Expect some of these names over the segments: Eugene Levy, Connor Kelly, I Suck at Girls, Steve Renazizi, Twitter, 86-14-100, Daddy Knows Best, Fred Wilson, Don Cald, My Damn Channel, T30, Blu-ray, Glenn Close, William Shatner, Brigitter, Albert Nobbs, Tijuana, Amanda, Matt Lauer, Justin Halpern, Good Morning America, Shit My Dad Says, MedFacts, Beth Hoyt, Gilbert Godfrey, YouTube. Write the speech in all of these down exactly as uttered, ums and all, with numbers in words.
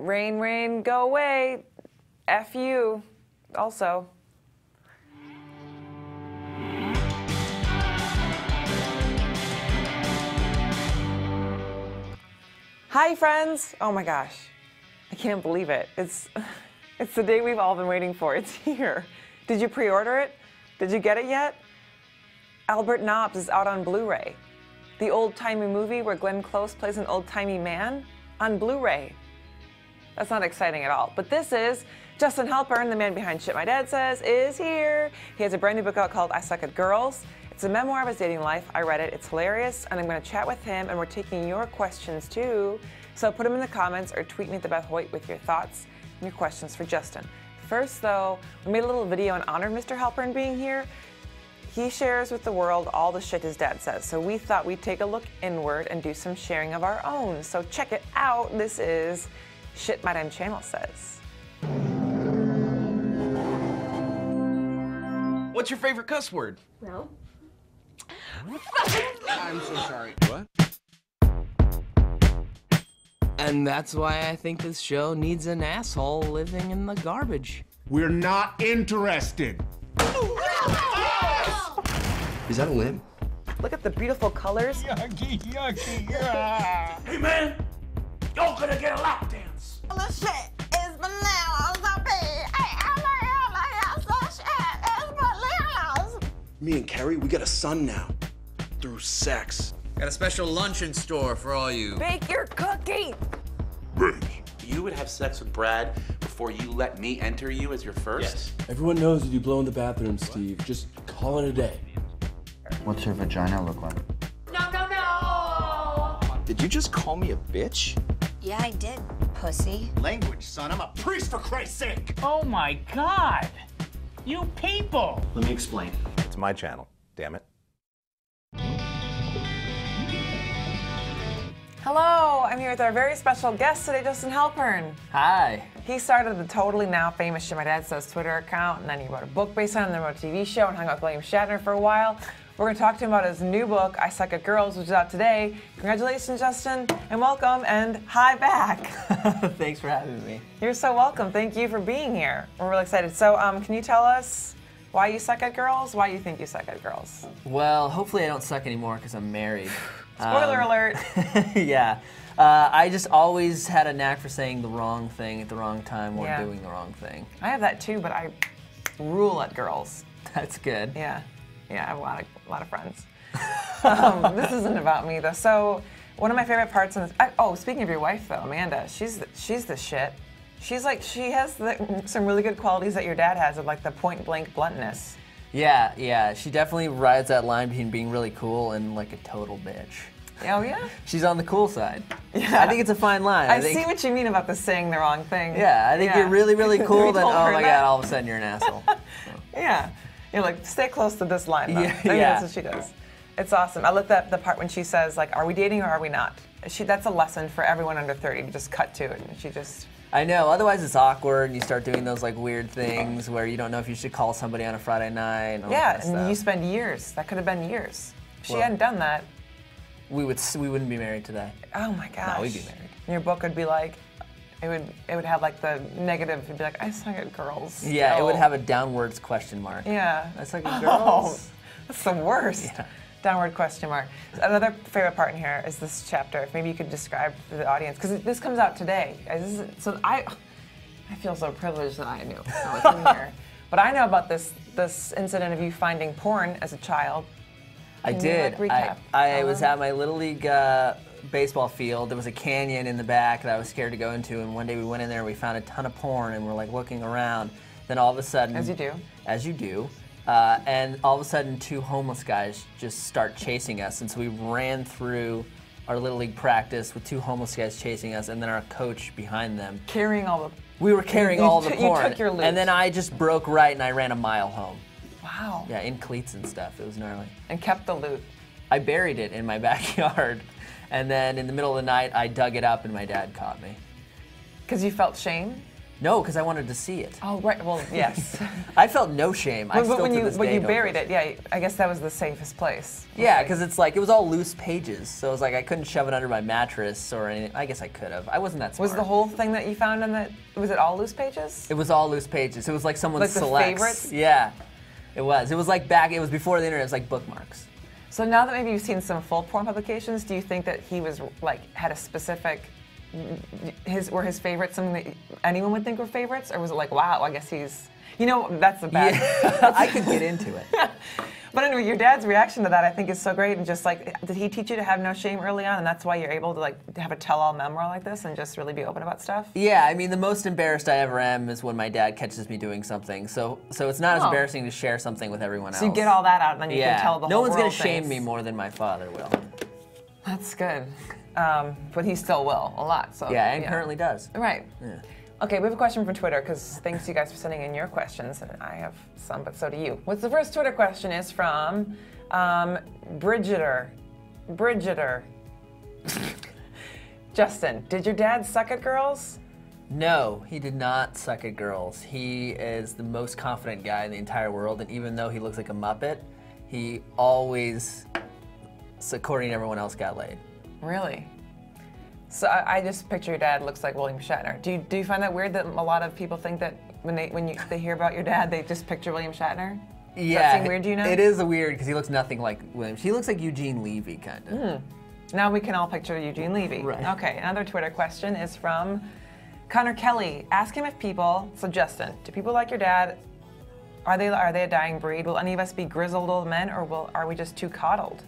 Rain, rain, go away. F you, also. Hi, friends. Oh, my gosh. I can't believe it. It's, it's the day we've all been waiting for. It's here. Did you pre-order it? Did you get it yet? Albert Nobbs is out on Blu-ray. The old-timey movie where Glenn Close plays an old-timey man on Blu-ray. That's not exciting at all. But this is Justin Halpern, the man behind Shit My Dad Says, is here. He has a brand new book out called I Suck at Girls. It's a memoir of his dating life. I read it. It's hilarious. And I'm going to chat with him, and we're taking your questions, too. So put them in the comments or tweet me at the Beth Hoyt with your thoughts and your questions for Justin. First, though, we made a little video in honor of Mister Halpern being here. He shares with the world all the shit his dad says. So we thought we'd take a look inward and do some sharing of our own. So check it out. This is Shit My Damn Channel Says. What's your favorite cuss word? No. I'm so sorry. What? And that's why I think this show needs an asshole living in the garbage. We're not interested. Is that a limb? Look at the beautiful colors. Yucky, yucky, yeah. Hey, man. Y'all gonna get a lap dance. The shit is bananas on me. The shit is bananas. Me and Carrie, we got a son now. Through sex. Got a special lunch in store for all you. Bake your cookie. Bake. You would have sex with Brad before you let me enter you as your first? Yes. Everyone knows that you blow in the bathroom, Steve. What? Just call it a day. What's your vagina look like? No, no, no! Did you just call me a bitch? Yeah, I did, pussy. Language, son. I'm a priest, for Christ's sake! Oh, my God! You people! Let me explain. It's my channel, damn it. Hello! I'm here with our very special guest today, Justin Halpern. Hi. He started the totally now famous Shit My Dad Says Twitter account, and then he wrote a book based on it, and then wrote a T V show, and hung out with William Shatner for a while. We're going to talk to him about his new book, I Suck at Girls, which is out today. Congratulations, Justin, and welcome, and hi back. Thanks for having me. You're so welcome. Thank you for being here. We're really excited. So um, can you tell us why you suck at girls, why you think you suck at girls? Well, hopefully I don't suck anymore because I'm married. Spoiler um, alert. Yeah. Uh, I just always had a knack for saying the wrong thing at the wrong time or yeah. doing the wrong thing. I have that, too, but I rule at girls. That's good. Yeah. Yeah, I have a lot of, a lot of friends. Um, this isn't about me, though. So one of my favorite parts in this... I, oh, speaking of your wife, though, Amanda, she's the, she's the shit. She's like, she has the, some really good qualities that your dad has of, like, the point-blank bluntness. Yeah, yeah. She definitely rides that line between being really cool and, like, a total bitch. Oh, yeah? She's on the cool side. Yeah. I think it's a fine line. I, I think, see what you mean about the saying the wrong thing. Yeah, I think yeah. you're really, really cool, then, oh, my that. God, all of a sudden you're an asshole. So. Yeah. You're like, stay close to this line, though. Yeah, I think yeah. that's what she does. It's awesome. I love that the part when she says, like, are we dating or are we not? She, that's a lesson for everyone under thirty to just cut to it. And she just... I know. Otherwise, it's awkward, and you start doing those, like, weird things where you don't know if you should call somebody on a Friday night. And all yeah, that and stuff. You spend years. That could have been years. If well, she hadn't done that... We, would, we wouldn't be married today. Oh, my gosh. No, we'd be married. And your book would be like... It would, it would have, like, the negative. It'd be like, I suck at girls. Yeah, no. It would have a downwards question mark. Yeah. I suck at girls. Oh, that's the worst. Yeah. Downward question mark. Another favorite part in here is this chapter. If maybe you could describe for the audience, because this comes out today. This is, so I I feel so privileged that I knew I was in here. But I know about this, this incident of you finding porn as a child. Can I did. You, like, recap? I, I um, was at my Little League... Uh, baseball field. There was a canyon in the back that I was scared to go into, and one day we went in there and we found a ton of porn and we're like looking around. Then all of a sudden, as you do, as you do, uh, and all of a sudden two homeless guys just start chasing us, and so we ran through our Little League practice with two homeless guys chasing us, and then our coach behind them carrying all the. We were carrying you, you all the porn, you took your loot. And then I just broke right and I ran a mile home. Wow. Yeah, in cleats and stuff. It was gnarly. And kept the loot. I buried it in my backyard. And then in the middle of the night, I dug it up and my dad caught me. Because you felt shame? No, because I wanted to see it. Oh, right. Well, yes. I felt no shame. But, I still but when to you, this when day you buried it, yeah, I guess that was the safest place. Yeah, because it's like, it was all loose pages. So it was like, I couldn't shove it under my mattress or anything. I guess I could have. I wasn't that smart. Was the whole thing that you found in the, was it all loose pages? It was all loose pages. It was like someone like selects. Like the favorites? Yeah, it was. It was like back, it was before the internet, it was like bookmarks. So now that maybe you've seen some full porn publications, do you think that he was like, had a specific, his were his favorites something that anyone would think were favorites? Or was it like, wow, I guess he's, you know, that's the best. Yeah. I could get into it. But anyway, your dad's reaction to that I think is so great. And just like, did he teach you to have no shame early on? And that's why you're able to like have a tell-all memoir like this and just really be open about stuff? Yeah, I mean, the most embarrassed I ever am is when my dad catches me doing something. So so it's not oh. as embarrassing to share something with everyone else. So you get all that out and then you yeah. can tell the no whole world. No one's going to shame me more than my father will. That's good. Um, but he still will a lot. So yeah, and yeah. currently does. Right. Yeah. Okay, we have a question from Twitter, because thanks to you guys for sending in your questions, and I have some, but so do you. What's the first Twitter question is from um, Brigitter. Brigitter. Justin, did your dad suck at girls? No, he did not suck at girls. He is the most confident guy in the entire world, and even though he looks like a Muppet, he always, according to everyone else, got laid. Really? So I, I just picture your dad looks like William Shatner. Do you, do you find that weird that a lot of people think that when they when you, they hear about your dad, they just picture William Shatner? Does yeah. that seem weird, do you know? It is weird because he looks nothing like William. He looks like Eugene Levy, kind of. Mm. Now we can all picture Eugene Levy. Right. Okay, another Twitter question is from Connor Kelly. Ask him if people, so Justin, do people like your dad, are they, are they a dying breed? Will any of us be grizzled old men, or will, are we just too coddled?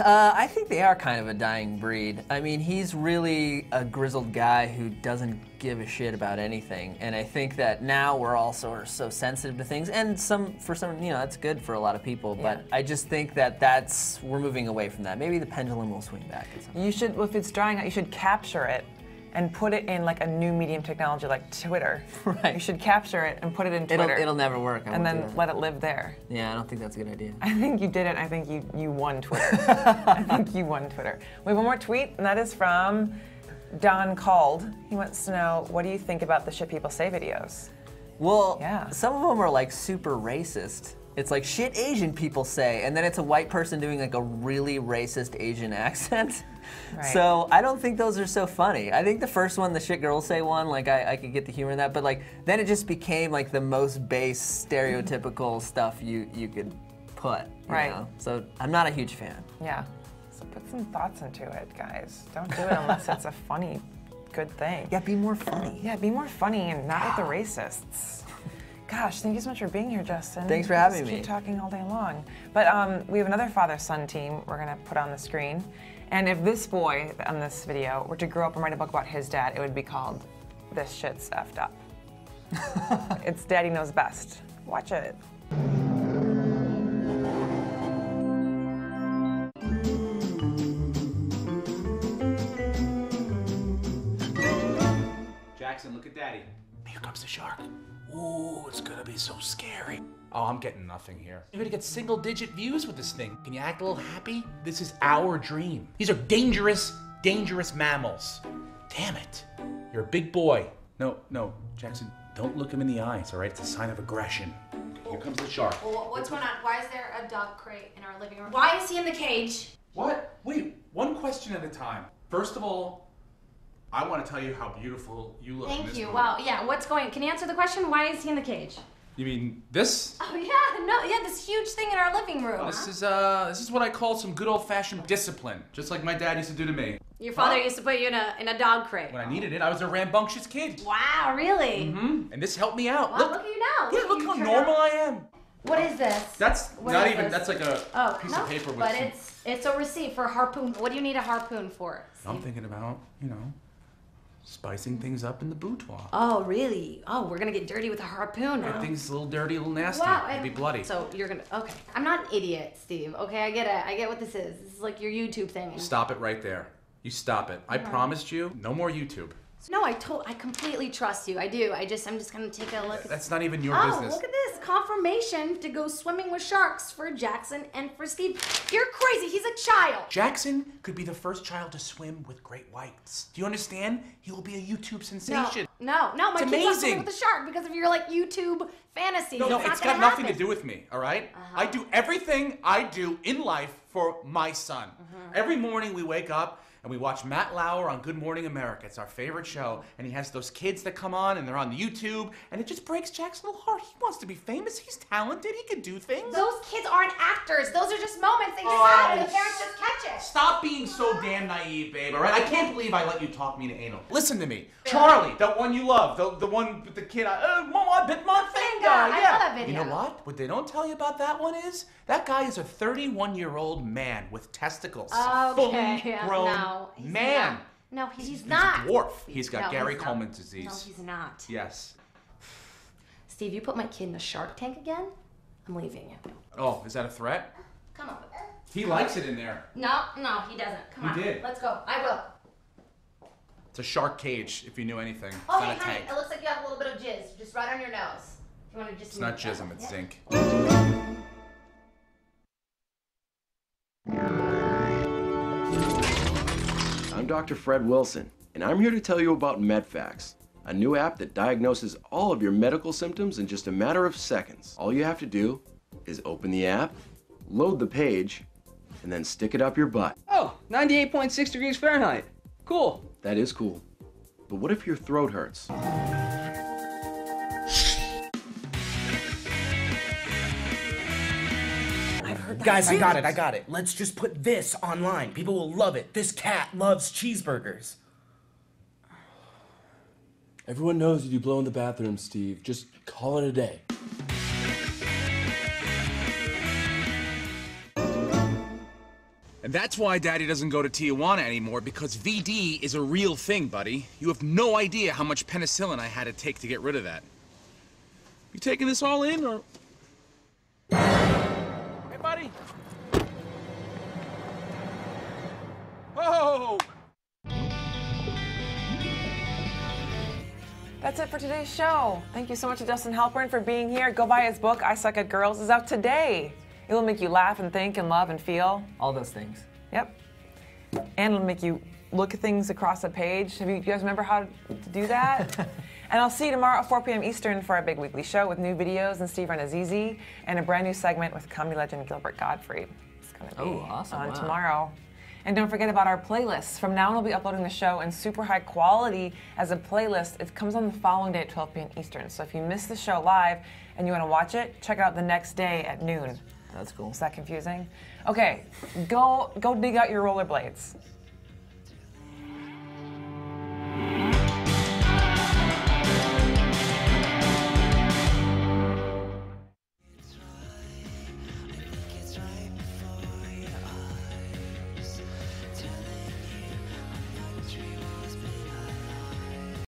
Uh, I think they are kind of a dying breed. I mean, he's really a grizzled guy who doesn't give a shit about anything, and I think that now we're all sort of so sensitive to things, and some for some, you know, that's good for a lot of people. Yeah. But I just think that that's we're moving away from that. Maybe the pendulum will swing back. At something. You should, well, if it's drying out, you should capture it and put it in like a new medium technology, like Twitter. Right. You should capture it and put it in Twitter. It'll, it'll never work. I and then let it live there. Yeah, I don't think that's a good idea. I think you did it. I think you, you won Twitter. I think you won Twitter. We have one more tweet, and that is from Don Cald. He wants to know, what do you think about the shit people say videos? Well, yeah. some of them are like super racist. It's like shit Asian people say, and then it's a white person doing like a really racist Asian accent. Right. So I don't think those are so funny. I think the first one, the shit girls say one, like I, I could get the humor in that, but like then it just became like the most base stereotypical stuff you, you could put. You right. know? So I'm not a huge fan. Yeah. So put some thoughts into it, guys. Don't do it unless it's a funny, good thing. Yeah, be more funny. Yeah, be more funny and not with the racists. Gosh, thank you so much for being here, Justin. Thanks for having me. Keep talking all day long. But um, we have another father-son team we're going to put on the screen. And if this boy on this video were to grow up and write a book about his dad, it would be called This Shit's Effed Up. It's Daddy Knows Best. Watch it. Jackson, look at Daddy. Here comes the shark. Ooh, it's gonna be so scary. Oh, I'm getting nothing here. You're gonna get single digit views with this thing. Can you act a little happy? This is our dream. These are dangerous, dangerous mammals. Damn it. You're a big boy. No, no, Jackson, don't look him in the eyes, all right? It's a sign of aggression. Here comes the shark. Well, what's going on? Why is there a dog crate in our living room? Why is he in the cage? What? Wait, one question at a time. First of all, I want to tell you how beautiful you look. Thank in this you. Room. Wow. Yeah. What's going? Can you answer the question? Why is he in the cage? You mean this? Oh yeah. No. Yeah. This huge thing in our living room. Oh, this huh? is uh. This is what I call some good old-fashioned discipline, just like my dad used to do to me. Your father huh? used to put you in a in a dog crate. When I needed it, I was a rambunctious kid. Wow. Really? Mm-hmm. And this helped me out. Wow. Look, look at you now. Yeah. Look, look how normal out. I am. What is this? That's what not even. This? That's like a oh, piece no, of paper. With but some... it's it's a receipt for harpoon. What do you need a harpoon for? See? I'm thinking about you know, spicing things up in the boudoir. Oh really? Oh, we're gonna get dirty with a harpoon. Huh? Things a little dirty, a little nasty. Wow, it'll be bloody. So you're gonna okay. I'm not an idiot, Steve. Okay, I get it. I get what this is. This is like your YouTube thing. Stop it right there. You stop it. I yeah. promised you, no more YouTube. No, I told. I completely trust you. I do. I just. I'm just gonna take a look. That's at... not even your oh, business. Oh, look at this. confirmation to go swimming with sharks for Jackson and for Steve. You're crazy. He's a child. Jackson could be the first child to swim with great whites. Do you understand? He will be a YouTube sensation. No, no, no my kid wants to swim with a shark because of your like YouTube fantasy. No, no, it's, it's got nothing happen. to do with me, all right? Uh-huh. I do everything I do in life for my son. Uh-huh. Every morning we wake up and we watch Matt Lauer on Good Morning America. It's our favorite show. And he has those kids that come on and they're on YouTube. And it just breaks Jack's little heart. He wants to be famous. He's talented. He can do things. Those kids aren't actors. Those are just moments they just oh, have and the parents just catch it. Stop being so damn naive, babe, all right? I can't believe I let you talk me to anal. Listen to me. Charlie, that one you love, the, the one, the kid, I, uh, Mama bit my finger. Yeah. I saw that video. You know what? What they don't tell you about that one is that guy is a thirty-one-year-old man with testicles. Okay. Fully yeah. grown. No. He's man. Not. No, he's, he's not. He's a dwarf. He's got no, Gary he's Coleman disease. No, he's not. Yes. Steve, you put my kid in a shark tank again? I'm leaving you. Oh, is that a threat? Come on. He likes it in there. No, no, he doesn't. Come he on. Did. Let's go. I will. It's a shark cage, if you knew anything. Oh, hey, honey, it looks like you have a little bit of jizz. Just right on your nose. If you want to just it's not jism, it's yeah. zinc. Oh. I'm Doctor Fred Wilson, and I'm here to tell you about MedFacts, a new app that diagnoses all of your medical symptoms in just a matter of seconds. All you have to do is open the app, load the page, and then stick it up your butt. Oh, ninety-eight point six degrees Fahrenheit. Cool. That is cool. But what if your throat hurts? Guys, I got it, I got it. Let's just put this online. People will love it. This cat loves cheeseburgers. Everyone knows that you blow in the bathroom, Steve. Just call it a day. And that's why Daddy doesn't go to Tijuana anymore, because V D is a real thing, buddy. You have no idea how much penicillin I had to take to get rid of that. You taking this all in, or...? Buddy. Whoa! That's it for today's show. Thank you so much to Justin Halpern for being here. Go buy his book, I Suck at Girls, is out today. It will make you laugh and think and love and feel. All those things. Yep. And it'll make you look at things across the page. Have you, you guys remember how to do that? And I'll see you tomorrow at four p m Eastern for our big weekly show with new videos and Steve Renazizi and a brand new segment with comedy legend Gilbert Godfrey. It's going to be oh, awesome. on wow. tomorrow. And don't forget about our playlists. From now on, we'll be uploading the show in super high quality as a playlist. It comes on the following day at twelve p m Eastern. So if you miss the show live and you want to watch it, check it out the next day at noon. That's cool. Is that confusing? Okay, go, go dig out your rollerblades.